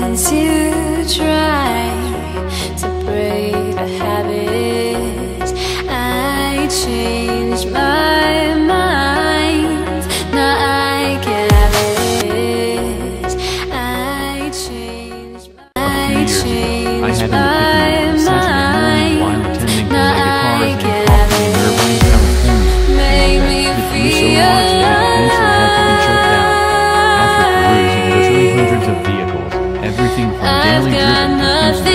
chance you try to break the habit. I changed my mind, now I can have it. I changed my mind. I changed my mind, now I can have it. Made me feel I've got nothing.